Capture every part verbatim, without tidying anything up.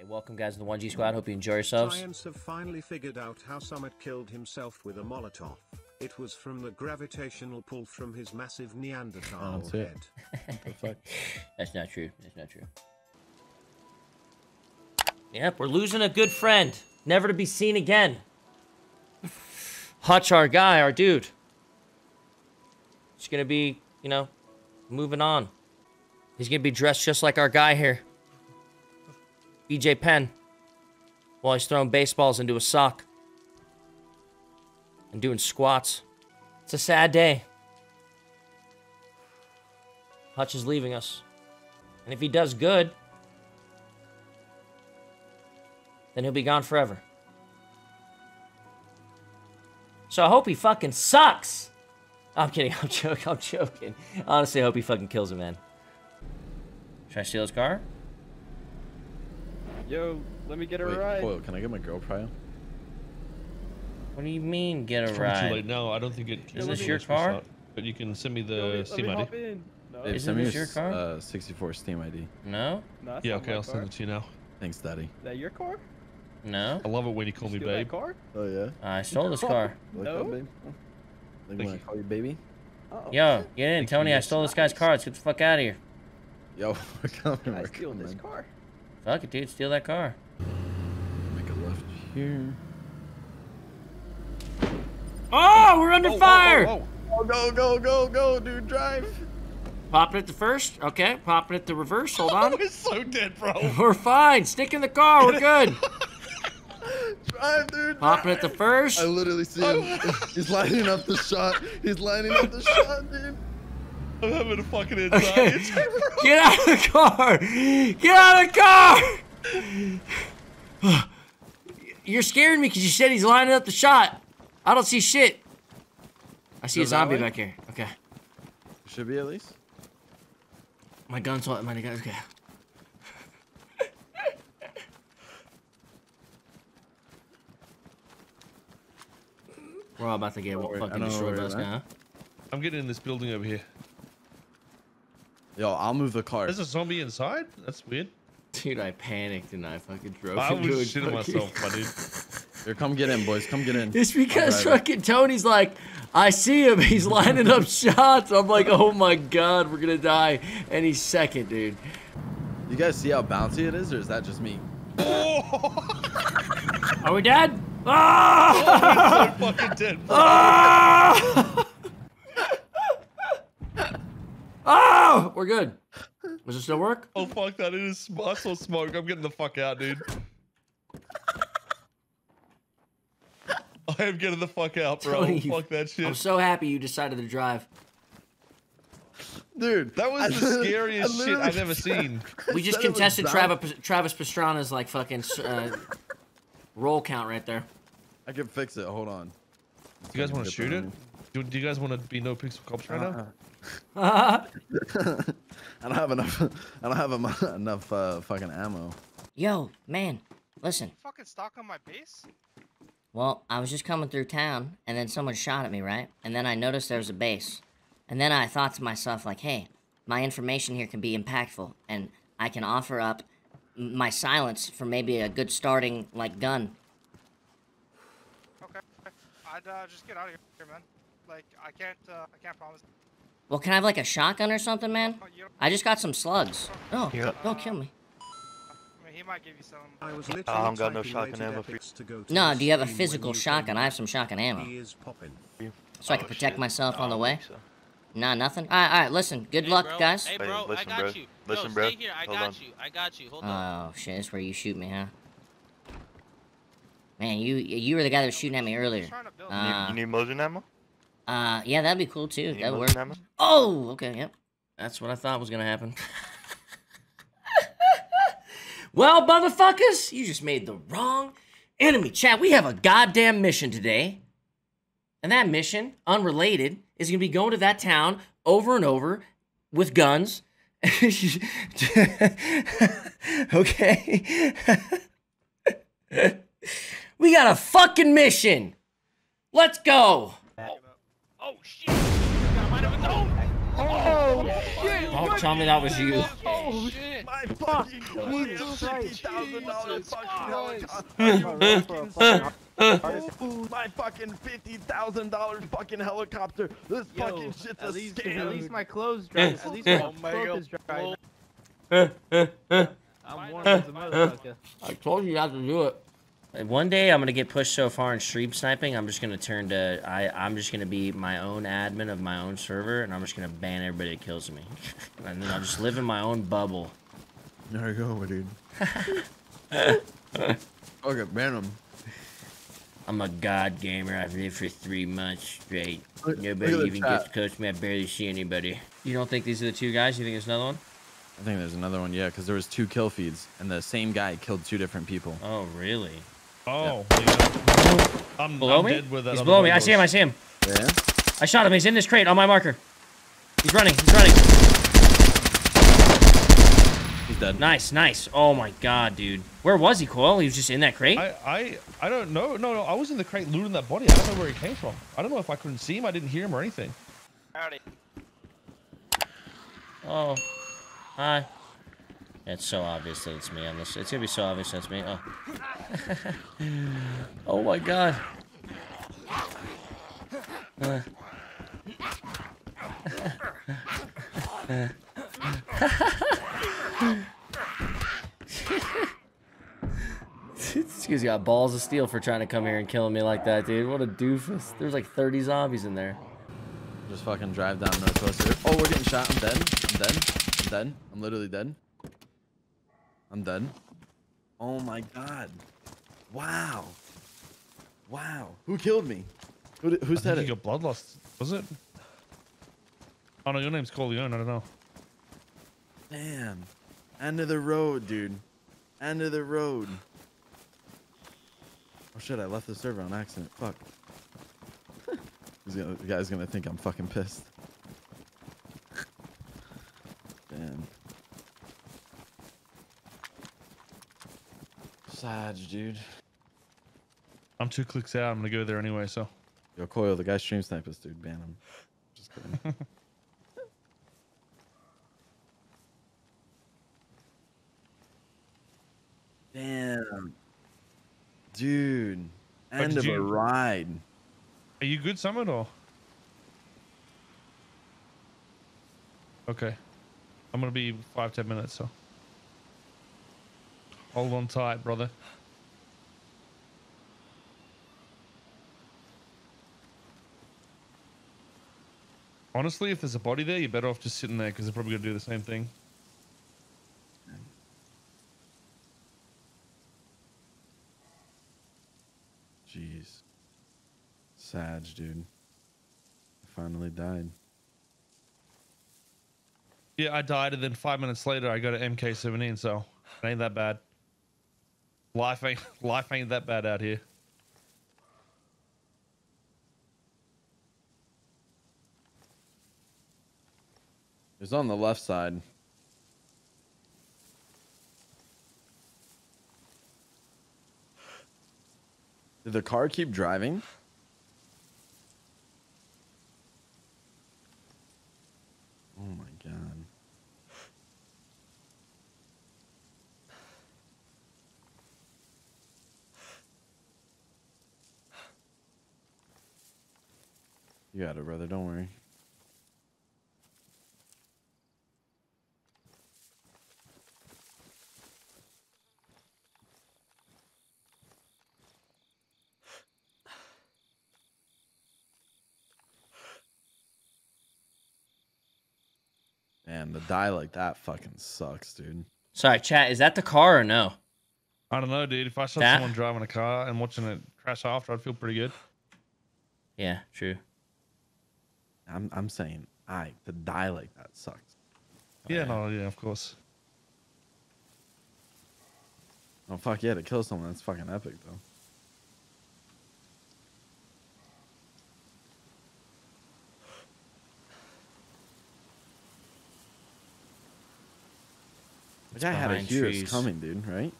Hey, welcome guys to the one G Squad, hope you enjoy yourselves. Science have finally figured out how Summit killed himself with a Molotov. It was from the gravitational pull from his massive Neanderthal oh, head. Perfect. That's not true, that's not true. Yep, we're losing a good friend, never to be seen again. Hutch, our guy, our dude. He's gonna be, you know, moving on. He's gonna be dressed just like our guy here. B J. Penn, while he's throwing baseballs into a sock and doing squats. It's a sad day. Hutch is leaving us. And if he does good, then he'll be gone forever. So I hope he fucking sucks. I'm kidding. I'm joking. I'm joking. Honestly, I hope he fucking kills him, man. Should I steal his car? Yo, let me get a Wait, ride. Whoa, can I get my GoPro? What do you mean, get a it's ride? Too late. No, I don't think it. Is this your car? Out, but you can send me the let me, Steam let me I D. In. No. Hey, Isn't this your car? Uh, sixty-four Steam I D. No. no yeah, okay, I'll car. send it to you now. Thanks, Daddy. Is that your car? No. I love it when you call you me babe. Car? Oh yeah. I stole this car. No. Like that, babe? I call you baby. Uh -oh. Yo, get in, Tony. I stole this guy's car. Let's get the fuck out of here. Yo, I steal this car. Fuck it, dude. Steal that car. Make a left here. Oh, we're under oh, fire! Oh, oh, oh. Go, go, go, go, dude. Drive. Pop it at the first. Okay, pop it at the reverse. Hold on. We're so dead, bro. We're fine. Stick in the car. We're good. Drive, dude. Pop drive. it at the first. I literally see him. He's lining up the shot. He's lining up the shot, dude. I'm having a fucking anxiety attack, bro. Get out of the car! Get out of the car! You're scaring me because you said he's lining up the shot. I don't see shit. I see Go a zombie back here. Okay. Should be at least. My gun's what my gun. Okay. We're all about to get what fucking destroyed us now. I'm getting in this building over here. Yo, I'll move the car. There's a zombie inside? That's weird. Dude, I panicked and I fucking drove I into was shitting myself, my dude. Here, come get in, boys. Come get in. It's because fucking Tony's like, I see him. He's lining up shots. I'm like, oh my God, we're going to die any second, dude. You guys see how bouncy it is, or is that just me? Oh. Are we dead? Oh, we're so fucking dead. Oh! Oh, we're good. Does it still work? Oh fuck that! It is. I saw smoke. I'm getting the fuck out, dude. I am getting the fuck out, bro. Tony, fuck that shit. I'm so happy you decided to drive, dude. That was I the scariest I shit I've ever seen. We just contested Travis Travis Pastrana's like fucking uh, roll count right there. I can fix it. Hold on. Do you guys want to shoot it? Do, do you guys want to be NoPixel cops right uh-huh. now? I don't have enough. I don't have enough, enough uh, fucking ammo. Yo, man, listen. Are you fucking stuck on my base? Well, I was just coming through town, and then someone shot at me, right? And then I noticed there was a base, and then I thought to myself, like, hey, my information here can be impactful, and I can offer up my silence for maybe a good starting like gun. Okay, I'd uh, just get out of here, man. Like, I can't. Uh, I can't promise. Well, can I have like a shotgun or something, man? I just got some slugs. No, yeah. Don't kill me. I mean, he might give you some. I was literally I don't got no shotgun ammo for you. No, do you have a physical shotgun? I have some shotgun ammo. So I can protect oh, myself no, on the way? So. Nah, nothing? All right, all right, listen. Good hey, luck, bro. guys. Hey, bro, listen, I got you. Bro. Listen, bro. Stay here. I Hold got on. you. I got you. Hold on. Oh, shit. That's where you shoot me, huh? Man, you you were the guy that was shooting at me earlier. Uh, you need motion ammo? Uh, yeah, that'd be cool too. That would work. Ammo? Oh, okay, yep. That's what I thought was gonna happen. Well, motherfuckers, you just made the wrong enemy. Chat, we have a goddamn mission today. And that mission, unrelated, is gonna be going to that town over and over with guns. Okay? We got a fucking mission. Let's go. Oh shit! Oh, Oh, oh shit! Oh, tell me that was you. Oh shit! My fucking fifty thousand dollar My fucking fifty thousand dollar fucking helicopter. This Yo, fucking shit's a least, scam. At least my clothes dry. At least my clothes dry. I'm warm as a motherfucker. I told you how to do it. One day I'm gonna get pushed so far in stream sniping. I'm just gonna turn to I. I'm just gonna be my own admin of my own server, and I'm just gonna ban everybody that kills me, and then I'll just live in my own bubble. There you go, dude. Okay, ban them. I'm a god gamer. I've lived for three months straight. Nobody even gets to coach me. I barely see anybody. You don't think these are the two guys? You think there's another one? I think there's another one. Yeah, because there was two kill feeds, and the same guy killed two different people. Oh, really? Oh, yeah. I'm below I'm me. Dead with that he's below me. Goes. I see him. I see him. Yeah. I shot him. He's in this crate on my marker. He's running. He's running. He's dead. Nice, nice. Oh my god, dude. Where was he, Coil? He was just in that crate. I, I, I don't know. No, no. I was in the crate looting that body. I don't know where he came from. I don't know if I couldn't see him. I didn't hear him or anything. Howdy. Oh, hi. It's so obvious that it's me on this. It's gonna be so obvious that it's me. Oh. Oh my god. Uh. This kid's got balls of steel for trying to come here and killing me like that, dude. What a doofus. There's like thirty zombies in there. Just fucking drive down Northwest. Oh, we're getting shot. I'm dead. I'm dead. I'm dead. I'm literally dead. I'm done. Oh my god. Wow. Wow. Who killed me? Who did, who said it? You got blood loss, was it? Oh no, your name's Corleone, I don't know. Damn. End of the road, dude. End of the road. Oh shit, I left the server on accident. Fuck. He's gonna, the guy's gonna think I'm fucking pissed. Damn. Sage, dude. I'm two clicks out. I'm gonna go there anyway. So, yo, Coil, the guy stream snipers, dude. Ban him. Just kidding. Damn, dude. End of you... a ride. Are you good, Summit, or? Okay, I'm gonna be five ten minutes. So. Hold on tight, brother. Honestly, if there's a body there, you're better off just sitting there because they're probably going to do the same thing. Jeez. Sag, dude. I finally died. Yeah, I died, and then five minutes later, I got an M K seventeen, so it ain't that bad. Life ain't life ain't that bad out here. It's on the left side. Did the car keep driving? Oh my god. You got it, brother. Don't worry. Man, the die like that fucking sucks, dude. Sorry, chat. Is that the car or no? I don't know, dude. If I saw that? Someone driving a car and watching it crash after, I'd feel pretty good. Yeah, true. I'm I'm saying I to die like that sucks. Yeah, oh, yeah. no, yeah, of course. Oh fuck yeah, to kill someone that's fucking epic though. It's that guy had a huge coming, dude, right?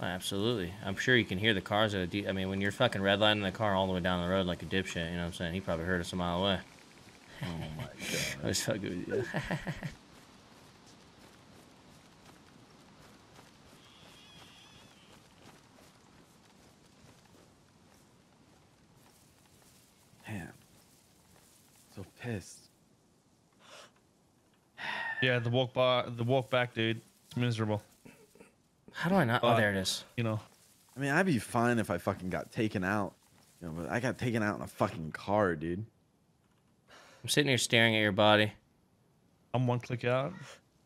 Oh, absolutely. I'm sure you can hear the cars at a deep I mean when you're fucking redlining the car all the way down the road like a dipshit, you know what I'm saying? He probably heard us a mile away. Oh my god. I was fucking with you. Man. So pissed. Yeah, the walk by, the walk back, dude. It's miserable. How do I not? But, oh, there it is. You know. I mean, I'd be fine if I fucking got taken out. You know, but I got taken out in a fucking car, dude. I'm sitting here staring at your body. I'm one click out.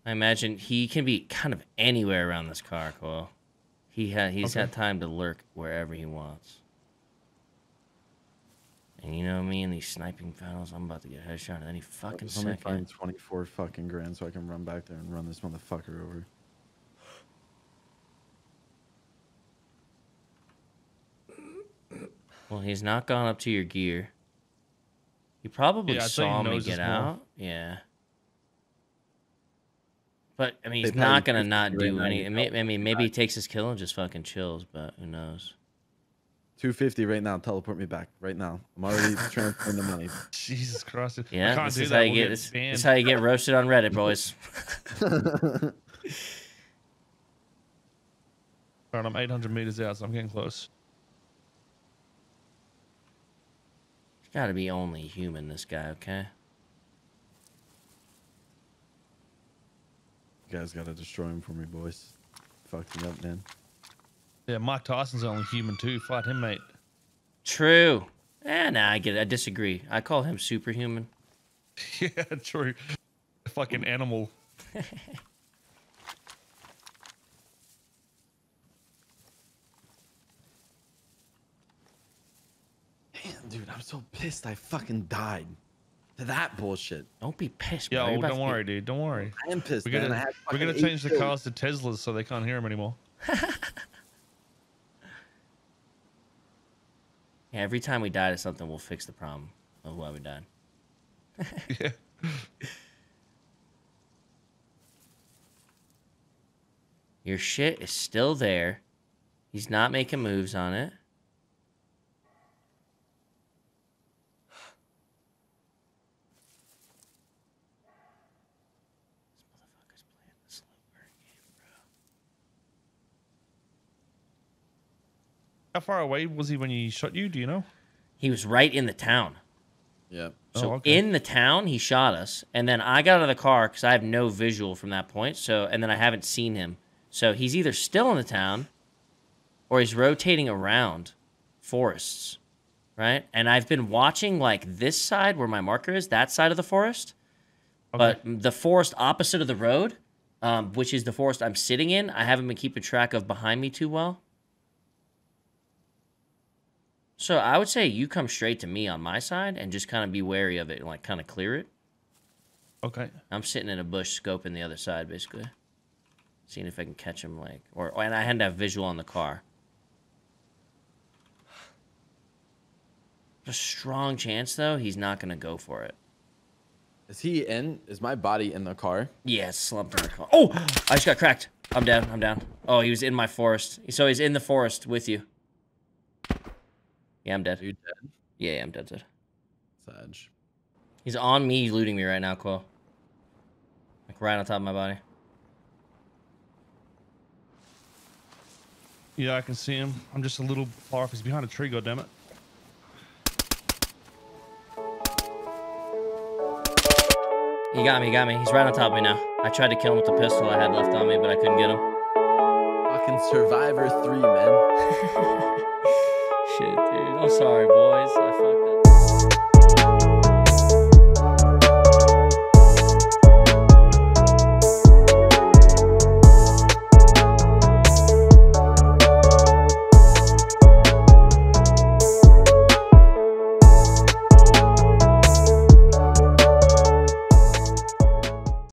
I imagine he can be kind of anywhere around this car, Cole. He ha he's okay. Had time to lurk wherever he wants. And you know me and these sniping panels, I'm about to get a headshot in any fucking second. Let me find twenty-four fucking grand so I can run back there and run this motherfucker over. Well, he's not gone up to your gear. He probably yeah, saw he me get out. Yeah. But, I mean, he's not going to not do any. I mean, maybe he takes his kill and just fucking chills, but who knows. two fifty right now. Teleport me back right now. I'm already transferring the money. Jesus Christ. Yeah, this is, how you get, this, this is how you get roasted on Reddit, boys. All right, I'm eight hundred meters out, so I'm getting close. Gotta be only human, this guy, okay? You guys gotta destroy him for me, boys. Fucked him up, man. Yeah, Mike Tyson's only human, too. Fight him, mate. True. Eh, nah, I get it. I disagree. I call him superhuman. Yeah, true. Fucking animal. Dude, I'm so pissed I fucking died to that bullshit. Don't be pissed, bro. Yo, don't worry, dude. Don't worry. I am pissed, man. I have fucking eight kills. We're going to change the cars to Teslas so they can't hear them anymore. Yeah, every time we die to something, we'll fix the problem of why we died. Yeah. Your shit is still there. He's not making moves on it. How far away was he when he shot you? Do you know? He was right in the town. Yeah. So oh, okay. In the town, he shot us. And then I got out of the car because I have no visual from that point. So, and then I haven't seen him. So he's either still in the town or he's rotating around forests, right? And I've been watching like this side where my marker is, that side of the forest. Okay. But the forest opposite of the road, um, which is the forest I'm sitting in, I haven't been keeping track of behind me too well. So I would say you come straight to me on my side and just kind of be wary of it and, like, kind of clear it. Okay. I'm sitting in a bush scoping the other side, basically. Seeing if I can catch him, like... or and I had to have visual on the car. A strong chance, though, he's not going to go for it. Is he in? Is my body in the car? Yeah, it's slumped in the car. Oh! I just got cracked. I'm down. I'm down. Oh, he was in my forest. So he's in the forest with you. Yeah, I'm dead. Are you dead? Yeah, yeah, I'm dead, dead. Sage. He's on me, looting me right now, Quill. Like, right on top of my body. Yeah, I can see him. I'm just a little far off. He's behind a tree, goddammit. He got me, he got me. He's right on top of me now. I tried to kill him with the pistol I had left on me, but I couldn't get him. Fucking Survivor three, man. Shit, dude. I'm sorry, boys.